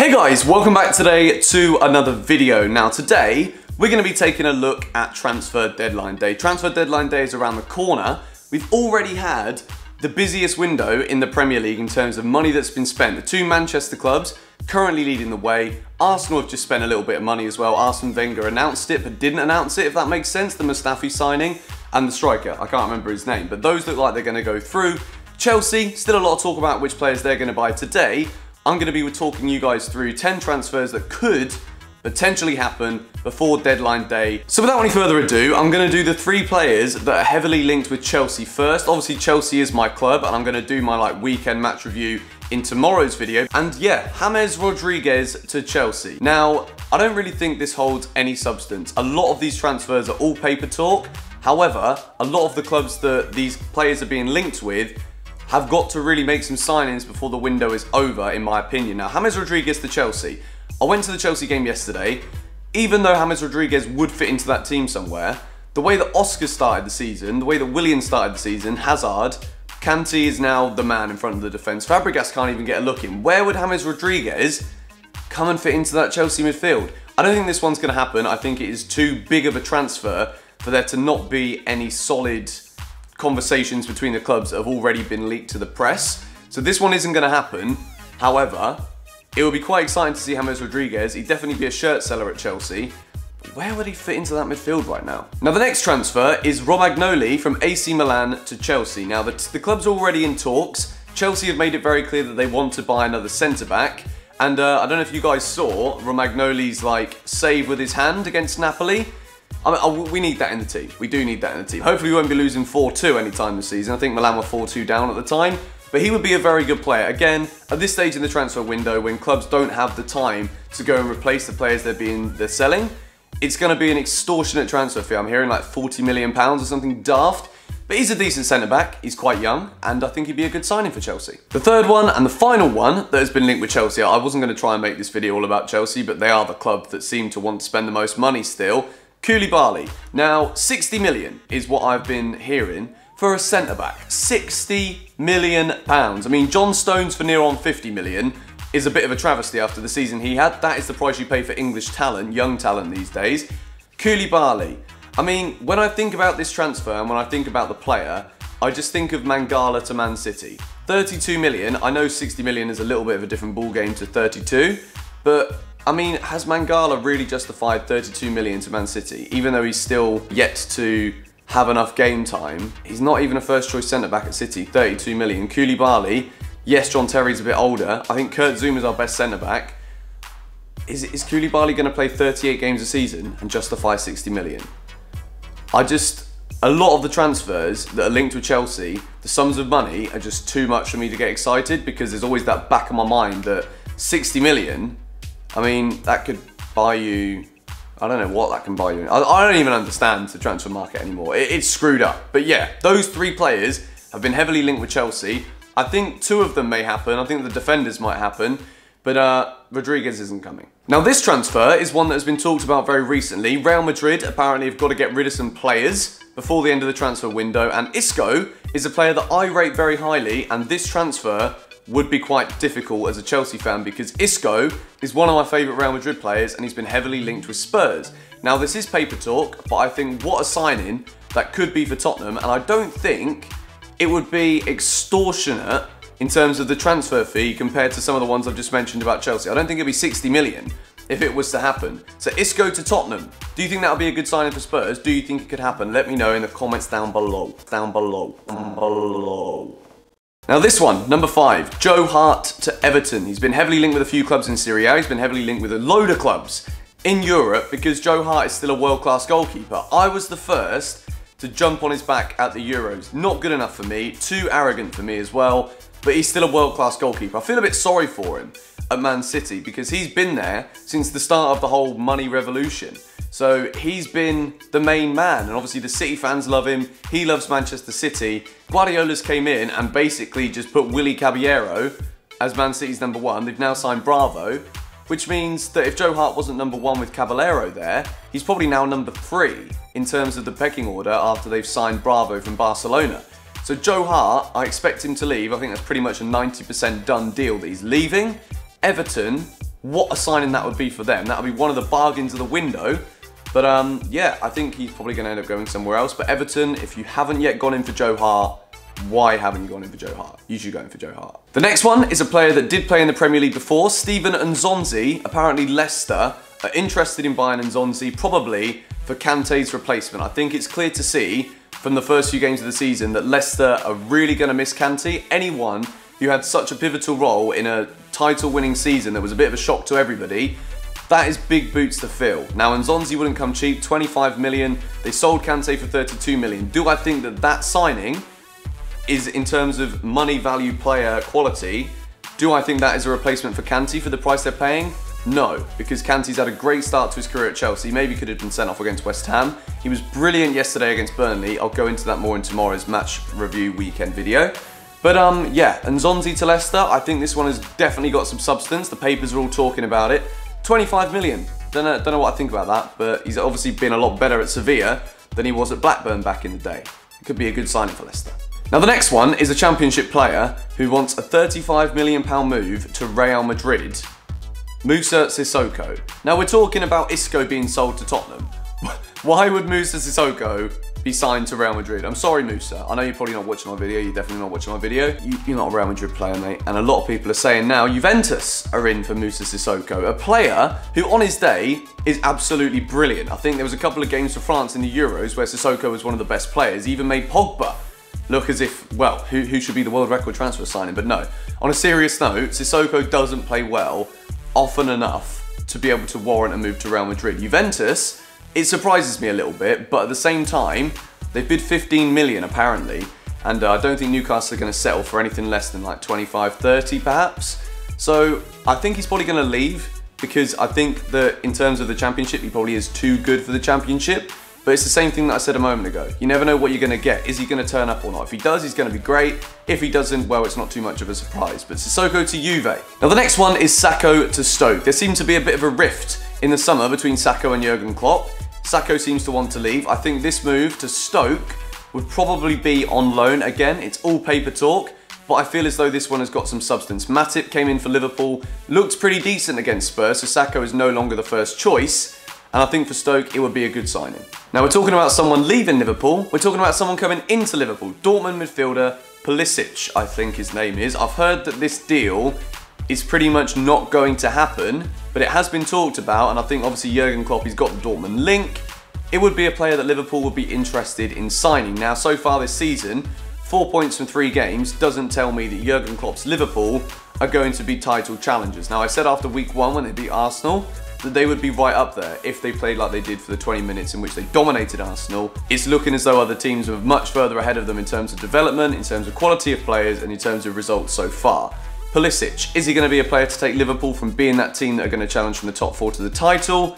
Hey guys, welcome back today to another video. Now today, we're going to be taking a look at transfer deadline day. Transfer deadline day is around the corner. We've already had the busiest window in the Premier League in terms of money that's been spent. The two Manchester clubs currently leading the way. Arsenal have just spent a little bit of money as well. Arsene Wenger announced it, but didn't announce it, if that makes sense. The Mustafi signing and the striker, I can't remember his name, but those look like they're going to go through. Chelsea, still a lot of talk about which players they're going to buy today. I'm going to be talking you guys through 10 transfers that could potentially happen before deadline day. So without any further ado, I'm going to do the three players that are heavily linked with Chelsea first. Obviously Chelsea is my club and I'm going to do my weekend match review in tomorrow's video. And yeah, James Rodriguez to Chelsea. Now, I don't really think this holds any substance. A lot of these transfers are all paper talk. However, a lot of the clubs that these players are being linked with have got to really make some signings before the window is over, in my opinion. Now, James Rodriguez to Chelsea. I went to the Chelsea game yesterday. Even though James Rodriguez would fit into that team somewhere, the way that Oscar started the season, the way that Willian started the season, Hazard, Kanté is now the man in front of the defence. Fabregas can't even get a look in. Where would James Rodriguez come and fit into that Chelsea midfield? I don't think this one's going to happen. I think it is too big of a transfer for there to not be any solid conversations between the clubs that have already been leaked to the press. So this one isn't going to happen. However, it would be quite exciting to see James Rodriguez. He'd definitely be a shirt seller at Chelsea. But where would he fit into that midfield right now? Now, the next transfer is Romagnoli from AC Milan to Chelsea. Now, the club's already in talks. Chelsea have made it very clear that they want to buy another centre-back. And I don't know if you guys saw Romagnoli's save with his hand against Napoli. I mean, we need that in the team. We do need that in the team. Hopefully we won't be losing 4-2 anytime this season. I think Milan were 4-2 down at the time. But he would be a very good player. Again, at this stage in the transfer window, when clubs don't have the time to go and replace the players they're selling, it's going to be an extortionate transfer fee. I'm hearing like £40 million or something daft. But he's a decent centre-back, he's quite young, and I think he'd be a good signing for Chelsea. The third one and the final one that has been linked with Chelsea, I wasn't going to try and make this video all about Chelsea, but they are the club that seem to want to spend the most money still. Koulibaly. Now, 60 million is what I've been hearing for a centre-back. 60 million pounds. I mean, John Stones for near on 50 million is a bit of a travesty after the season he had. That is the price you pay for English talent, young talent these days. Koulibaly. I mean, when I think about this transfer and when I think about the player, I just think of Mangala to Man City. 32 million. I know 60 million is a little bit of a different ball game to 32, but I mean, has Mangala really justified 32 million to Man City? Even though he's still yet to have enough game time, he's not even a first choice centre-back at City, 32 million. Koulibaly, yes, John Terry's a bit older. I think Kurt Zuma's our best centre-back. Is Koulibaly going to play 38 games a season and justify 60 million? A lot of the transfers that are linked with Chelsea, the sums of money are just too much for me to get excited because there's always that back of my mind that 60 million, I mean, that could buy you, I don't know what that can buy you. I don't even understand the transfer market anymore. It's screwed up. But yeah, those three players have been heavily linked with Chelsea. I think two of them may happen. I think the defenders might happen. But Rodriguez isn't coming. Now, this transfer is one that has been talked about very recently. Real Madrid apparently have got to get rid of some players before the end of the transfer window. And Isco is a player that I rate very highly. And this transfer would be quite difficult as a Chelsea fan because Isco is one of my favourite Real Madrid players and he's been heavily linked with Spurs. Now, this is paper talk, but I think what a signing that could be for Tottenham, and I don't think it would be extortionate in terms of the transfer fee compared to some of the ones I've just mentioned about Chelsea. I don't think it'd be 60 million if it was to happen. So Isco to Tottenham. Do you think that would be a good signing for Spurs? Do you think it could happen? Let me know in the comments down below. Now this one, number 5, Joe Hart to Everton. He's been heavily linked with a few clubs in Serie A. He's been heavily linked with a load of clubs in Europe because Joe Hart is still a world-class goalkeeper. I was the first to jump on his back at the Euros. Not good enough for me, too arrogant for me as well, but he's still a world-class goalkeeper. I feel a bit sorry for him at Man City because he's been there since the start of the whole money revolution. So he's been the main man, and obviously the City fans love him. He loves Manchester City. Guardiola's came in and basically just put Willy Caballero as Man City's number one. They've now signed Bravo, which means that if Joe Hart wasn't number one with Caballero there, he's probably now number 3 in terms of the pecking order after they've signed Bravo from Barcelona. So Joe Hart, I expect him to leave. I think that's pretty much a 90% done deal that he's leaving. Everton, What a signing that would be for them. That would be one of the bargains of the window. But yeah, I think he's probably going to end up going somewhere else. But Everton, if you haven't yet gone in for Joe Hart, why haven't you gone in for Joe Hart? You should go in for Joe Hart. The next one is a player that did play in the Premier League before, Steven Nzonzi. Apparently Leicester are interested in buying Nzonzi, probably for Kanté's replacement. I think it's clear to see from the first few games of the season that Leicester are really going to miss Kanté. Anyone who had such a pivotal role in a title-winning season that was a bit of a shock to everybody, that is big boots to fill. Now, Nzonzi wouldn't come cheap, 25 million. They sold Kanté for 32 million. Do I think that that signing is, in terms of money, value, player, quality, do I think that is a replacement for Kanté for the price they're paying? No, because Kanté's had a great start to his career at Chelsea. Maybe could have been sent off against West Ham. He was brilliant yesterday against Burnley. I'll go into that more in tomorrow's match review weekend video. But yeah, Nzonzi to Leicester, I think this one has definitely got some substance. The papers are all talking about it. 25 million. Don't know what I think about that, but he's obviously been a lot better at Sevilla than he was at Blackburn back in the day. It could be a good signing for Leicester. Now the next one is a Championship player who wants a £35 million move to Real Madrid, Moussa Sissoko. Now we're talking about Isco being sold to Tottenham. Why would Moussa Sissoko be signed to Real Madrid? I'm sorry, Moussa. I know you're probably not watching my video. You're definitely not watching my video. You're not a Real Madrid player, mate. And a lot of people are saying now Juventus are in for Moussa Sissoko, a player who on his day is absolutely brilliant. I think there was a couple of games for France in the Euros where Sissoko was one of the best players. He even made Pogba look as if, well, who should be the world record transfer signing, but no. On a serious note, Sissoko doesn't play well often enough to be able to warrant a move to Real Madrid. Juventus, it surprises me a little bit, but at the same time, they bid 15 million apparently, and I don't think Newcastle are going to settle for anything less than like 25, 30 perhaps. So I think he's probably going to leave, because I think that in terms of the Championship, he probably is too good for the Championship. But it's the same thing that I said a moment ago. You never know what you're going to get. Is he going to turn up or not? If he does, he's going to be great. If he doesn't, well, it's not too much of a surprise. But Sissoko to Juve. Now, the next one is Sako to Stoke. There seemed to be a bit of a rift in the summer between Sako and Jurgen Klopp. Sako seems to want to leave. I think this move to Stoke would probably be on loan again. It's all paper talk, but I feel as though this one has got some substance. Matip came in for Liverpool, looked pretty decent against Spurs, so Sako is no longer the first choice. And I think for Stoke, it would be a good signing. Now, we're talking about someone leaving Liverpool. We're talking about someone coming into Liverpool. Dortmund midfielder Pulisic, I think his name is. I've heard that this deal is pretty much not going to happen, but it has been talked about, and I think obviously Jurgen Klopp, he's got the Dortmund link. It would be a player that Liverpool would be interested in signing. Now, so far this season, 4 points from 3 games doesn't tell me that Jurgen Klopp's Liverpool are going to be title challengers. Now, I said after week 1 when they beat Arsenal, that they would be right up there if they played like they did for the 20 minutes in which they dominated Arsenal. It's looking as though other teams are much further ahead of them in terms of development, in terms of quality of players, and in terms of results so far. Pulisic, is he going to be a player to take Liverpool from being that team that are going to challenge from the top 4 to the title?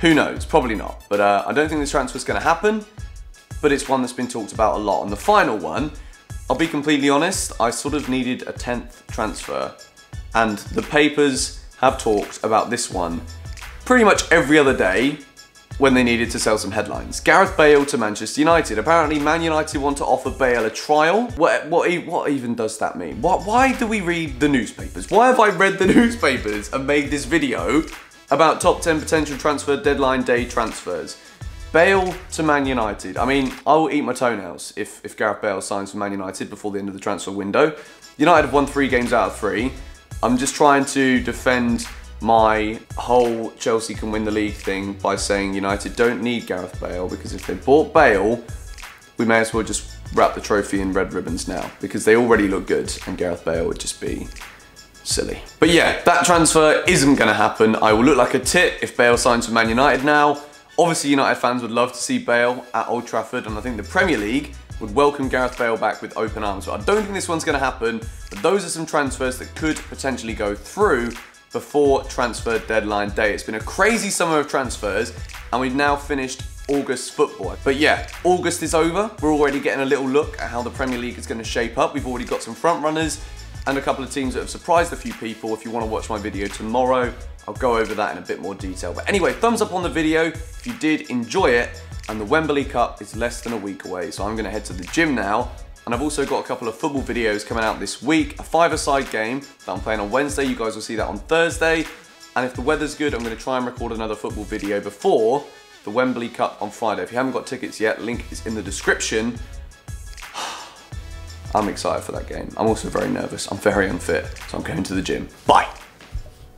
Who knows? Probably not. But I don't think this transfer is going to happen, but it's one that's been talked about a lot. And the final one, I'll be completely honest, I sort of needed a 10th transfer, and the papers have talked about this one pretty much every other day when they needed to sell some headlines. Gareth Bale to Manchester United. Apparently, Man United want to offer Bale a trial. What even does that mean? Why do we read the newspapers? Why have I read the newspapers and made this video about top 10 potential transfer deadline day transfers? Bale to Man United. I mean, I will eat my toenails if Gareth Bale signs for Man United before the end of the transfer window. United have won 3 games out of 3. I'm just trying to defend my whole Chelsea can win the league thing by saying United don't need Gareth Bale, because if they bought Bale, we may as well just wrap the trophy in red ribbons now, because they already look good and Gareth Bale would just be silly. But yeah, that transfer isn't going to happen. I will look like a tit if Bale signs for Man United now. Obviously, United fans would love to see Bale at Old Trafford, and I think the Premier League would welcome Gareth Bale back with open arms. But I don't think this one's going to happen, but those are some transfers that could potentially go through before transfer deadline day. It's been a crazy summer of transfers, and we've now finished August football. But yeah, August is over. We're already getting a little look at how the Premier League is going to shape up. We've already got some front runners and a couple of teams that have surprised a few people. If you want to watch my video tomorrow, I'll go over that in a bit more detail. But anyway, thumbs up on the video if you did enjoy it. And the Wembley Cup is less than a week away, so I'm going to head to the gym now. And I've also got a couple of football videos coming out this week. A 5-a-side game that I'm playing on Wednesday. You guys will see that on Thursday. And if the weather's good, I'm going to try and record another football video before the Wembley Cup on Friday. If you haven't got tickets yet, link is in the description. I'm excited for that game. I'm also very nervous. I'm very unfit, so I'm going to the gym. Bye.